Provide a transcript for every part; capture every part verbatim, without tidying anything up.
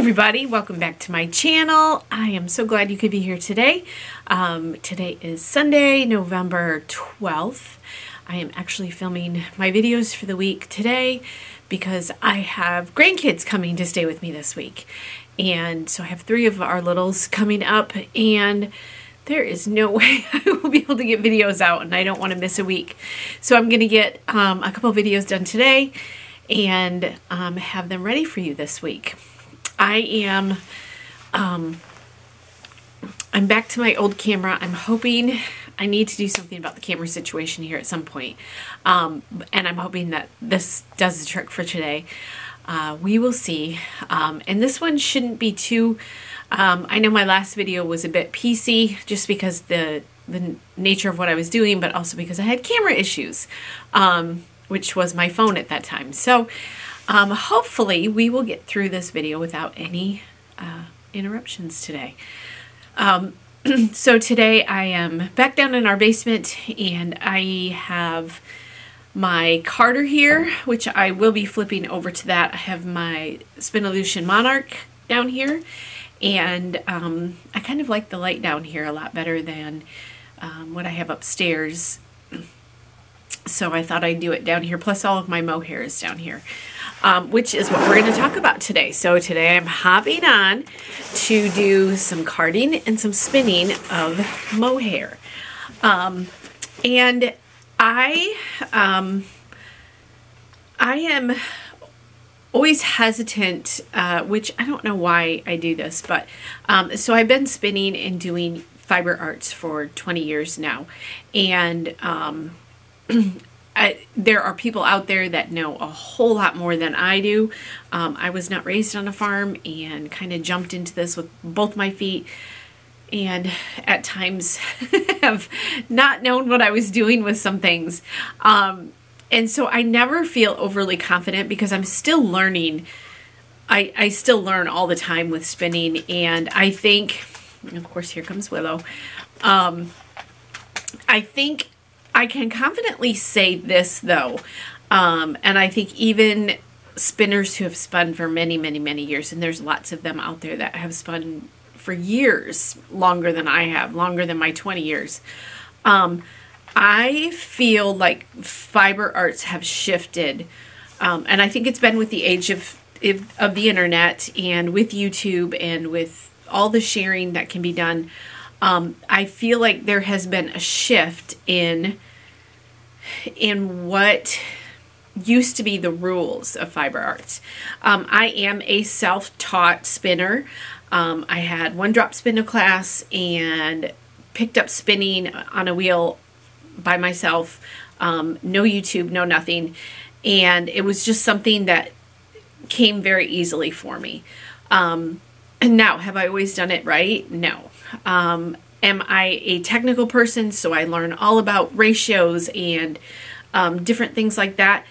everybody, welcome back to my channel. I am so glad you could be here today. Um, today is Sunday, November twelfth. I am actually filming my videos for the week today because I have grandkids coming to stay with me this week. And so I have three of our littles coming up, and there is no way I will be able to get videos out, and I don't want to miss a week. So I'm going to get um, a couple videos done today and um, have them ready for you this week. I am, um, I'm back to my old camera. I'm hoping, I need to do something about the camera situation here at some point. Um, and I'm hoping that this does the trick for today. Uh, we will see. Um, and this one shouldn't be too, um, I know my last video was a bit P C just because the, the nature of what I was doing, but also because I had camera issues. Um, which was my phone at that time. So um, hopefully we will get through this video without any uh, interruptions today. Um, so today I am back down in our basement, and I have my Carter here, which I will be flipping over to that. I have my Spinolution Monarch down here, and um, I kind of like the light down here a lot better than um, what I have upstairs. So I thought I'd do it down here, plus all of my mohair is down here, um, which is what we're going to talk about today. So today I'm hopping on to do some carding and some spinning of mohair. Um, and I, um, I am always hesitant, uh, which I don't know why I do this, but um, so I've been spinning and doing fiber arts for twenty years now, and um, I, there are people out there that know a whole lot more than I do. Um, I was not raised on a farm and kind of jumped into this with both my feet, and at times have not known what I was doing with some things. Um, and so I never feel overly confident because I'm still learning. I, I still learn all the time with spinning, and I think, and of course here comes Willow, um, I think I can confidently say this though, um, and I think even spinners who have spun for many, many, many years, and there's lots of them out there that have spun for years, longer than I have, longer than my twenty years, um, I feel like fiber arts have shifted, um, and I think it's been with the age of, of the internet and with YouTube and with all the sharing that can be done. Um, I feel like there has been a shift in in what used to be the rules of fiber arts. Um, I am a self-taught spinner. Um, I had one drop spindle class and picked up spinning on a wheel by myself. Um, no YouTube, no nothing. And it was just something that came very easily for me. Um, and now, have I always done it right? No. Um, am I a technical person? So I learn all about ratios and um, different things like that.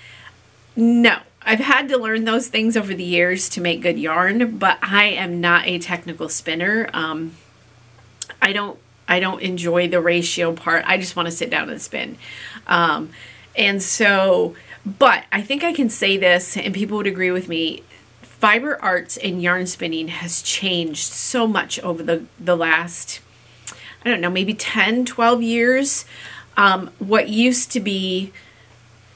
No, I've had to learn those things over the years to make good yarn, but I am not a technical spinner. Um, I don't, I don't enjoy the ratio part. I just want to sit down and spin. Um, and so, but I think I can say this, and people would agree with me, fiber arts and yarn spinning has changed so much over the, the last, I don't know, maybe ten, twelve years. Um, what used to be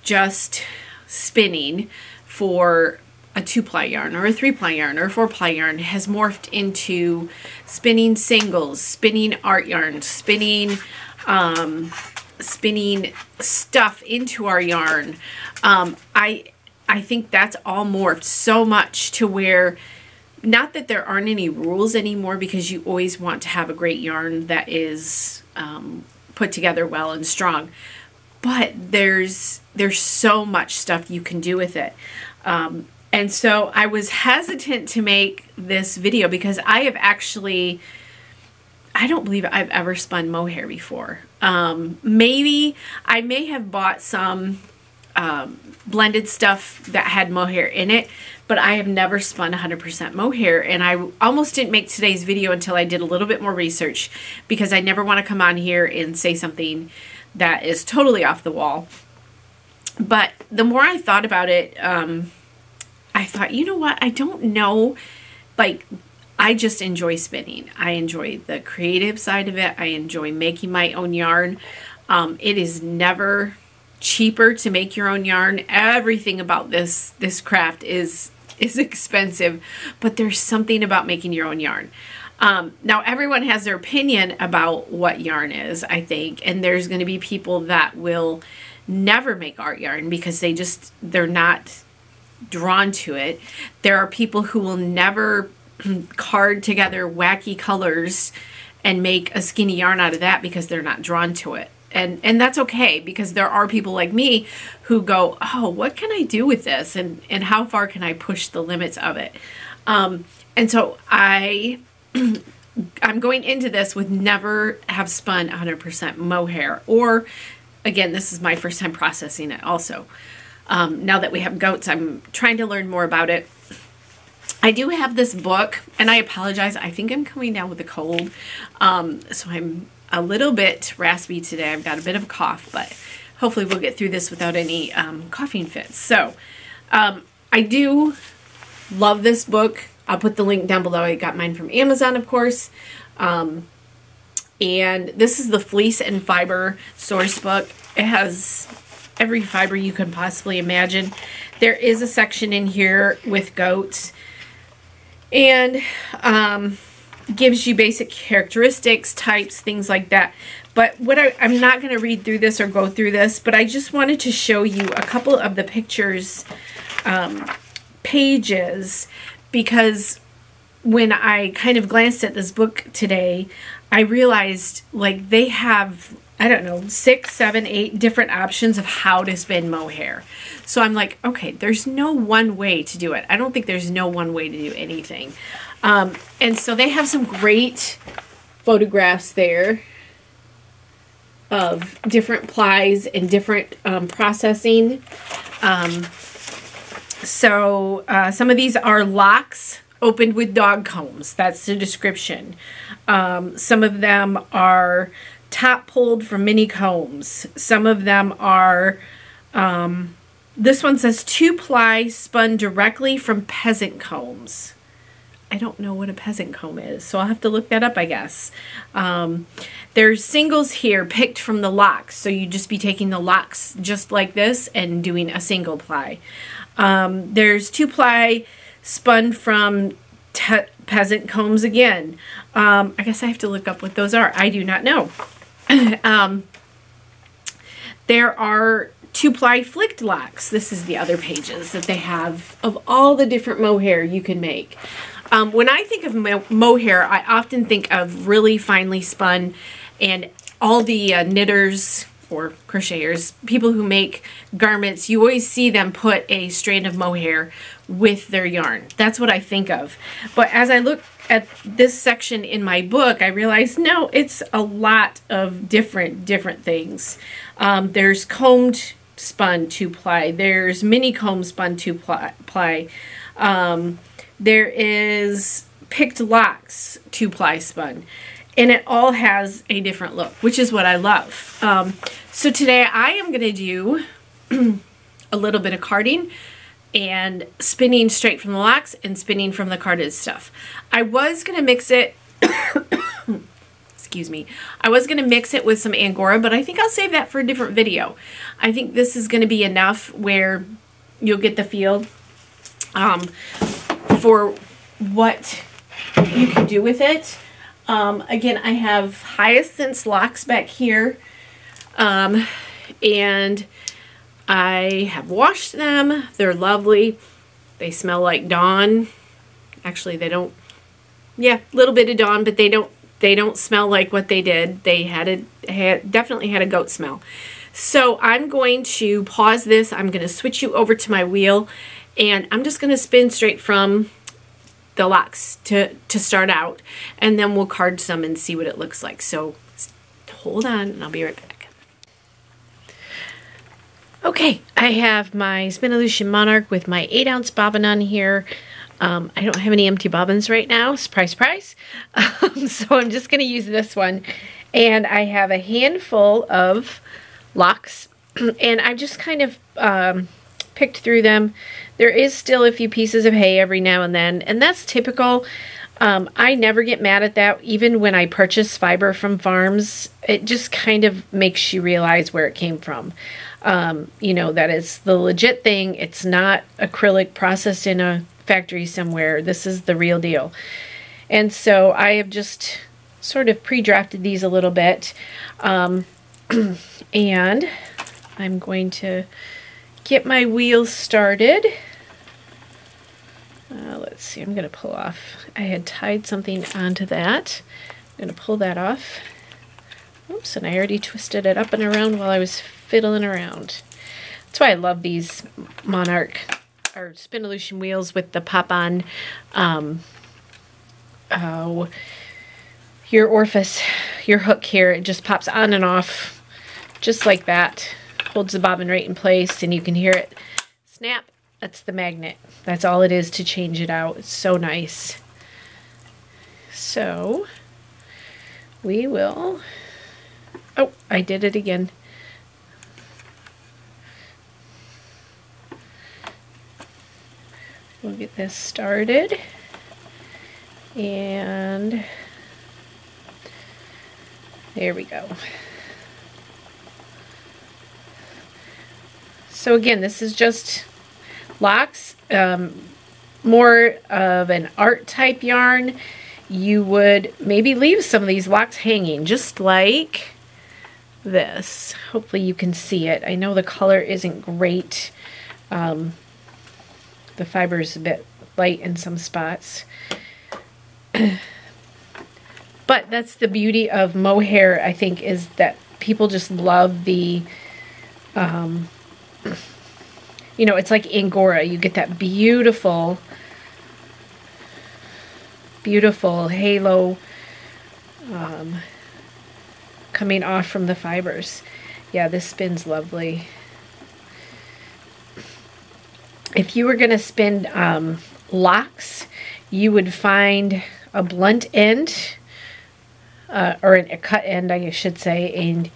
just spinning for a two-ply yarn or a three-ply yarn or a four-ply yarn has morphed into spinning singles, spinning art yarn, spinning, um, spinning stuff into our yarn. Um, I... I think that's all morphed so much to where, not that there aren't any rules anymore, because you always want to have a great yarn that is um, put together well and strong, but there's there's so much stuff you can do with it. Um, and so I was hesitant to make this video because I have actually, I don't believe I've ever spun mohair before. Um, maybe, I may have bought some Um, blended stuff that had mohair in it, but I have never spun one hundred percent mohair, and I almost didn't make today's video until I did a little bit more research, because I never want to come on here and say something that is totally off the wall. But the more I thought about it, um, I thought, you know what, I don't know like, I just enjoy spinning. I enjoy the creative side of it. I enjoy making my own yarn. Um, it is never cheaper to make your own yarn. Everything about this this craft is is expensive, but there's something about making your own yarn. Um, now, everyone has their opinion about what yarn is, I think, and there's going to be people that will never make art yarn because they just, they're not drawn to it. There are people who will never card together wacky colors and make a skinny yarn out of that because they're not drawn to it. And, and that's okay, because there are people like me who go, oh, what can I do with this? And, and how far can I push the limits of it? Um, and so I... I'm going into this with never have spun one hundred percent mohair, or again, this is my first time processing it also. Um, now that we have goats, I'm trying to learn more about it. I do have this book, and I apologize, I think I'm coming down with a cold, um, so I'm a little bit raspy today. I've got a bit of a cough, but hopefully we'll get through this without any um, coughing fits. So um, I do love this book. I'll put the link down below. I got mine from Amazon, of course. Um, and this is the Fleece and Fiber Sourcebook. It has every fiber you can possibly imagine. There is a section in here with goats, and um, gives you basic characteristics, types, things like that. But what I, I'm not going to read through this or go through this, but I just wanted to show you a couple of the pictures, um, pages, because when I kind of glanced at this book today, I realized, like, they have, I don't know, six, seven, eight different options of how to spin mohair. So I'm like, okay, there's no one way to do it. I don't think there's no one way to do anything. Um, and so they have some great photographs there of different plies and different um, processing. Um, So uh, some of these are locks opened with dog combs. That's the description. Um, some of them are top pulled from mini combs. Some of them are, um, this one says two ply spun directly from peasant combs. I don't know what a peasant comb is, so I'll have to look that up, I guess. Um, there's singles here picked from the locks. So you'd just be taking the locks just like this and doing a single ply. Um, there's two ply spun from te peasant combs again. Um, I guess I have to look up what those are. I do not know. um, there are two ply flicked locks. This is the other pages that they have of all the different mohair you can make. Um, when I think of mo mohair, I often think of really finely spun, and all the uh, knitters or crocheters, people who make garments, you always see them put a strand of mohair with their yarn. That's what I think of. But as I look at this section in my book, I realize, no, it's a lot of different, different things. Um, there's combed spun two ply. There's mini comb spun two ply. Um, there is picked locks two ply spun. And it all has a different look, which is what I love. Um, so today I am going to do a little bit of carding and spinning straight from the locks and spinning from the carded stuff. I was going to mix it, excuse me, I was going to mix it with some Angora, but I think I'll save that for a different video. I think this is going to be enough where you'll get the feel um, for what you can do with it. Um, again, I have hyacinth locks back here, um, and I have washed them. They're lovely. They smell like dawn. Actually, they don't, yeah, a little bit of dawn, but they don't, they don't smell like what they did. They had a, had, definitely had a goat smell. So I'm going to pause this. I'm going to switch you over to my wheel, and I'm just going to spin straight from the locks to, to start out, and then we'll card some and see what it looks like. So hold on, and I'll be right back. Okay, I have my Spinolution Monarch with my eight ounce bobbin on here. Um, I don't have any empty bobbins right now, surprise, surprise. Um, so I'm just gonna use this one. And I have a handful of locks, and I just kind of um, picked through them. There is still a few pieces of hay every now and then, and that's typical. Um, I never get mad at that, even when I purchase fiber from farms. It just kind of makes you realize where it came from. Um, you know, that is the legit thing. It's not acrylic processed in a factory somewhere. This is the real deal. And so I have just sort of pre-drafted these a little bit. Um, and I'm going to get my wheels started. Uh, let's see, I'm going to pull off. I had tied something onto that. I'm going to pull that off. Oops, and I already twisted it up and around while I was fiddling around. That's why I love these Monarch or Spinolution wheels with the pop-on, um, oh, your orifice, your hook here. It just pops on and off just like that. Holds the bobbin right in place, and you can hear it snap. That's the magnet. That's all it is to change it out. It's so nice. So we will... Oh, I did it again. We'll get this started. And there we go. So again, this is just locks, um, more of an art type yarn. You would maybe leave some of these locks hanging, just like this. Hopefully you can see it. I know the color isn't great. Um, the fiber is a bit light in some spots. But that's the beauty of mohair, I think, is that people just love the, um, you know, it's like Angora. You get that beautiful, beautiful halo um, coming off from the fibers. Yeah, this spin's lovely. If you were going to spin um, locks, you would find a blunt end, uh, or a cut end, I should say, and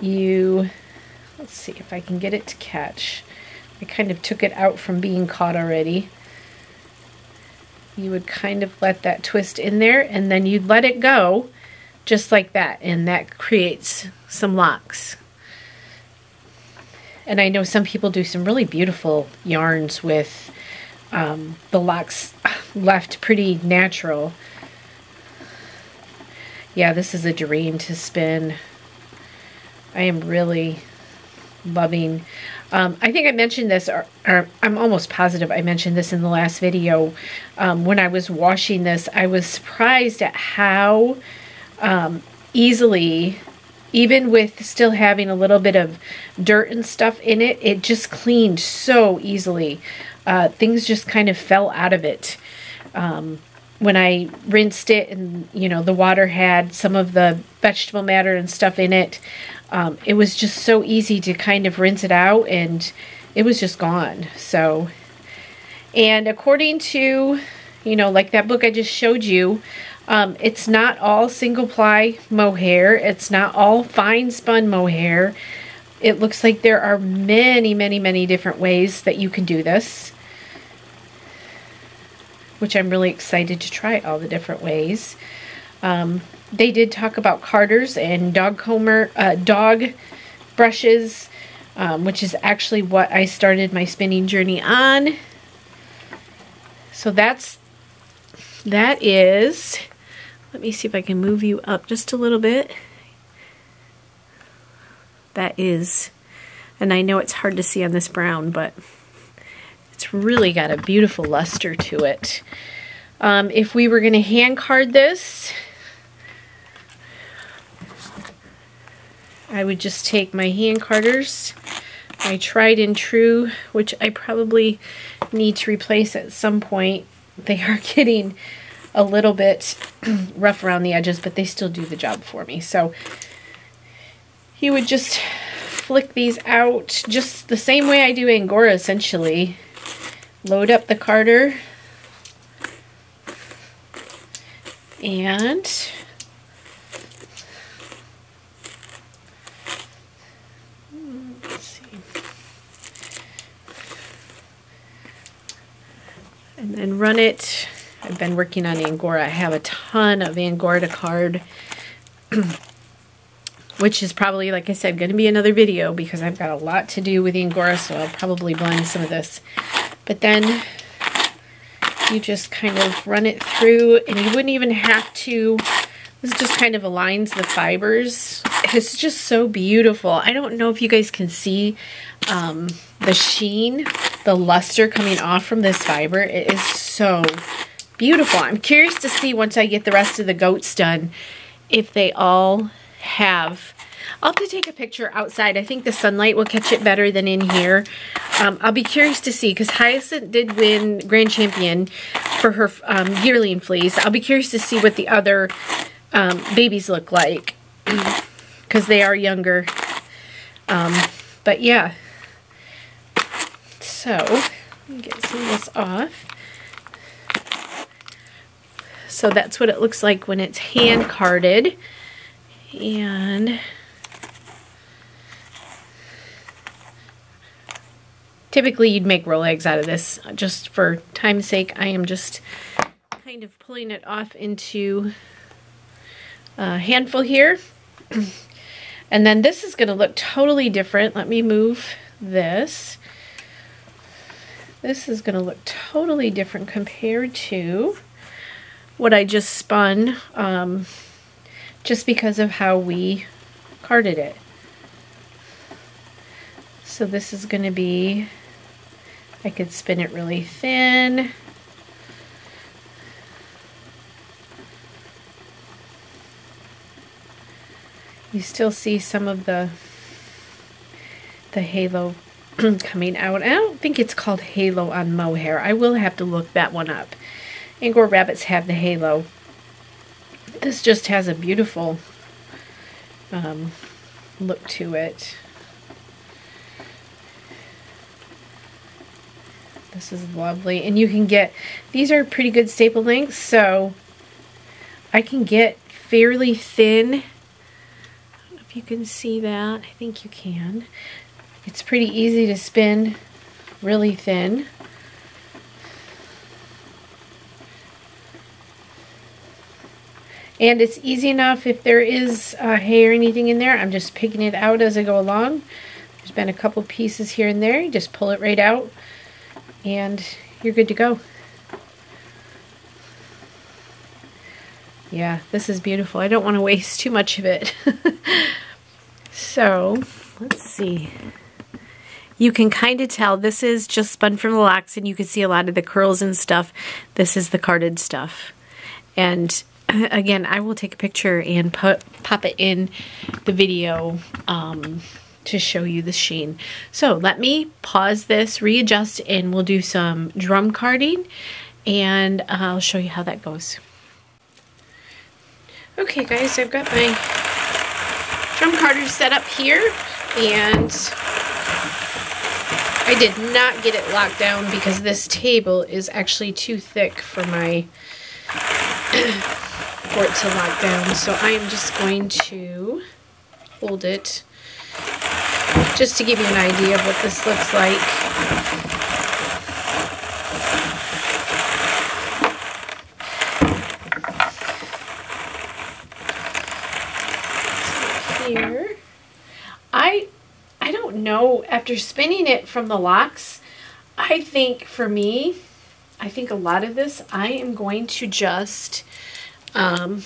you, let's see if I can get it to catch. I kind of took it out from being caught already. You would kind of let that twist in there, and then you'd let it go just like that, and that creates some locks. And I know some people do some really beautiful yarns with um, the locks left pretty natural. Yeah, this is a dream to spin. I am really loving. Um, I think I mentioned this, or, or I'm almost positive I mentioned this in the last video. Um, when I was washing this, I was surprised at how um, easily, even with still having a little bit of dirt and stuff in it, it just cleaned so easily. Uh, things just kind of fell out of it. Um, when I rinsed it, and you know, the water had some of the vegetable matter and stuff in it, um, it was just so easy to kind of rinse it out, and it was just gone. So, and according to, you know, like that book I just showed you, um, it's not all single ply mohair. It's not all fine spun mohair. It looks like there are many, many, many different ways that you can do this, which I'm really excited to try all the different ways. Um, they did talk about carders and dog comber, uh, dog brushes, um, which is actually what I started my spinning journey on. So that's, that is, let me see if I can move you up just a little bit. That is, and I know it's hard to see on this brown, but it's really got a beautiful luster to it. Um, if we were going to hand card this, I would just take my hand carders, my tried and true, which I probably need to replace at some point. They are getting a little bit rough around the edges, but they still do the job for me. So you would just flick these out just the same way I do Angora, essentially. Load up the carder and let's see. and then run it. I've been working on Angora. I have a ton of Angora to card, which is probably, like I said, going to be another video because I've got a lot to do with Angora, so I'll probably blend some of this. But then you just kind of run it through, and you wouldn't even have to. This just kind of aligns the fibers. It's just so beautiful. I don't know if you guys can see um, the sheen, the luster coming off from this fiber. It is so beautiful. I'm curious to see once I get the rest of the goats done if they all have. I'll have to take a picture outside. I think the sunlight will catch it better than in here. Um, I'll be curious to see because Hyacinth did win Grand Champion for her um, yearling fleece. I'll be curious to see what the other um, babies look like because they are younger. Um, but yeah. So, let me get some of this off. So that's what it looks like when it's hand carded. And typically you'd make roll eggs out of this. Just for time's sake, I am just kind of pulling it off into a handful here. And then this is going to look totally different. Let me move this. This is going to look totally different compared to what I just spun, um, just because of how we carded it. So this is going to be, I could spin it really thin. You still see some of the the halo coming out. I don't think it's called halo on mohair. I will have to look that one up. Angora rabbits have the halo. This just has a beautiful um, look to it. This is lovely, and you can get, these are pretty good staple lengths, so I can get fairly thin. I don't know if you can see that. I think you can. It's pretty easy to spin really thin. And it's easy enough if there is uh, hay or anything in there. I'm just picking it out as I go along. There's been a couple pieces here and there. You just pull it right out and you're good to go. Yeah, this is beautiful. I don't want to waste too much of it. So, let's see. You can kind of tell this is just spun from the locks, and you can see a lot of the curls and stuff. This is the carded stuff. And again, I will take a picture and put, pop it in the video um, to show you the sheen. So let me pause this, readjust, and we'll do some drum carding, and I'll show you how that goes. Okay guys, I've got my drum carder set up here, and I did not get it locked down because this table is actually too thick for my for it to lock down, so I am just going to hold it just to give you an idea of what this looks like. So here, I I don't know, after spinning it from the locks, I think for me, I think a lot of this I am going to just um,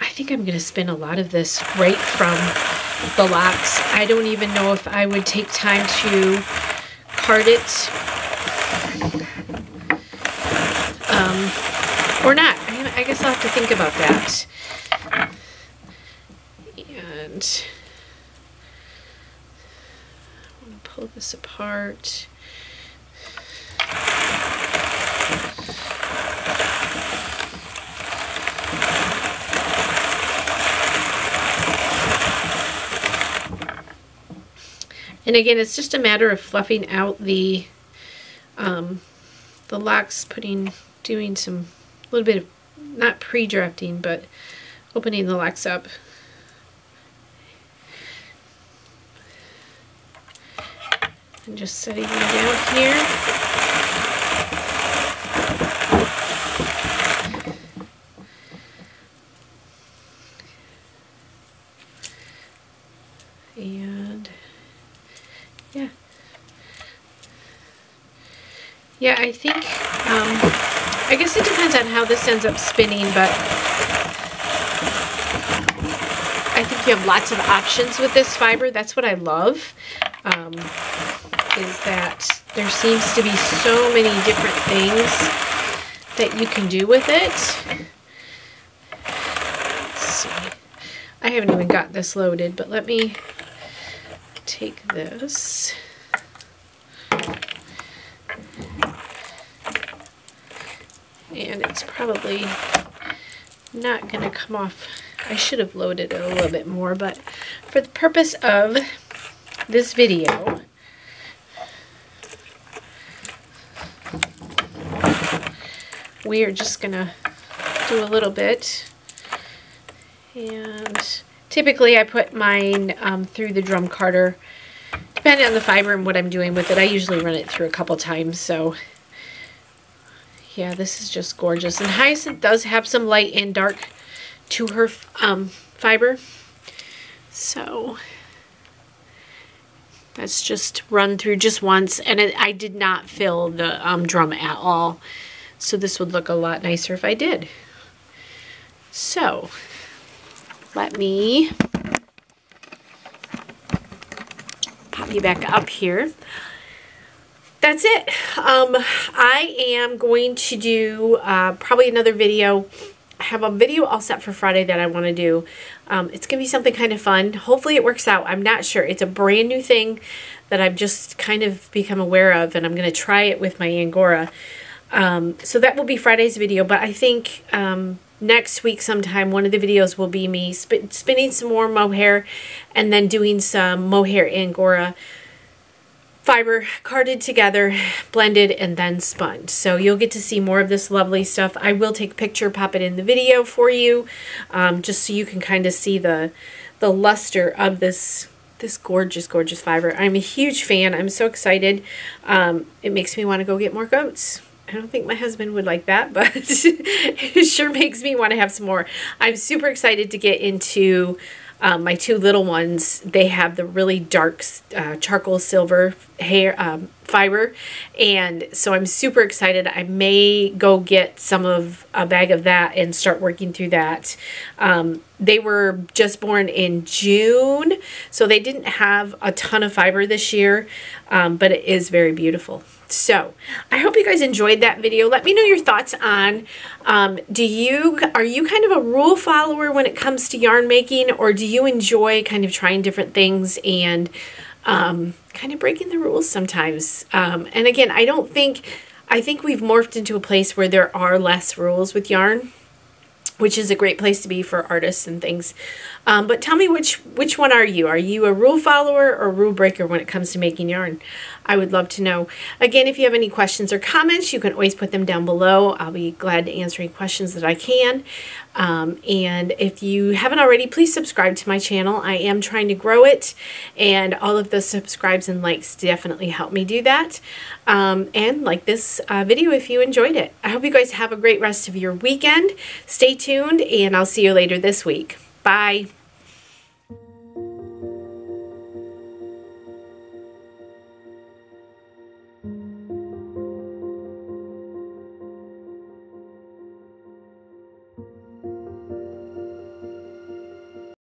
I think I'm going to spin a lot of this right from the locks. I don't even know if I would take time to card it um, or not. I, I guess I'll have to think about that. And I'm going to pull this apart. And again, it's just a matter of fluffing out the um, the locks, putting, doing some little bit of, not pre-drafting, but opening the locks up. And just setting them down here. and yeah yeah I think um, I guess it depends on how this ends up spinning, but I think you have lots of options with this fiber. That's what I love, um, is that there seems to be so many different things that you can do with it. Let's see. I haven't even got this loaded, but let me take this. And it's probably not going to come off. I should have loaded it a little bit more, but for the purpose of this video, we are just going to do a little bit. And typically I put mine um, through the drum carder, depending on the fiber and what I'm doing with it. I usually run it through a couple times, so yeah, this is just gorgeous. And Hyacinth does have some light and dark to her um, fiber, so that's just run through just once. And it, I did not fill the um, drum at all, so this would look a lot nicer if I did. So let me pop you back up here. That's it. Um, I am going to do uh, probably another video. I have a video all set for Friday that I want to do. Um, it's going to be something kind of fun. Hopefully it works out. I'm not sure. It's a brand new thing that I've just kind of become aware of, and I'm going to try it with my Angora. Um, so that will be Friday's video, but I think um, next week sometime one of the videos will be me spin spinning some more mohair and then doing some mohair Angora fiber carded together, blended, and then spun. So you'll get to see more of this lovely stuff. I will take a picture, pop it in the video for you, um, just so you can kind of see the the luster of this this gorgeous, gorgeous fiber. I'm a huge fan. I'm so excited. Um, it makes me want to go get more goats. I don't think my husband would like that, but it sure makes me want to have some more. I'm super excited to get into Um, my two little ones. They have the really dark uh, charcoal silver hair um, fiber, and so I'm super excited. I may go get some of a bag of that and start working through that. Um, they were just born in June, so they didn't have a ton of fiber this year, um, but it is very beautiful. So I hope you guys enjoyed that video. Let me know your thoughts on, um, do you, are you kind of a rule follower when it comes to yarn making, or do you enjoy kind of trying different things and um, kind of breaking the rules sometimes? Um, and again, I don't think, I think we've morphed into a place where there are less rules with yarn, which is a great place to be for artists and things. Um, but tell me which which one are you? Are you a rule follower or rule breaker when it comes to making yarn? I would love to know. Again, if you have any questions or comments, you can always put them down below. I'll be glad to answer any questions that I can. Um, and if you haven't already, please subscribe to my channel. I am trying to grow it, and all of the subscribes and likes definitely help me do that. Um, and like this uh, video if you enjoyed it. I hope you guys have a great rest of your weekend. Stay tuned, and I'll see you later this week. Bye.